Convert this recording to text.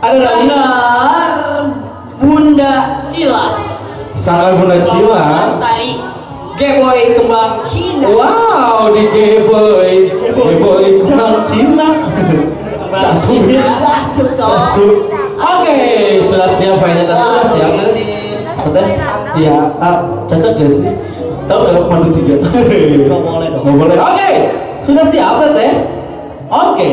adalah benar. Bunda Chila. Sanggar Bunda Chila. Tari Geboy Kembang Kilaras. Wow, di Geboy Kembang Kilaras. Langsung cocok. Oke, sudah siap kayaknya tadi. Sudah siap nanti. Iya, cocok gak sih? Tahu kalau madu tiga. Enggak boleh dong. Enggak boleh. Oke, sudah siap teh. Oke.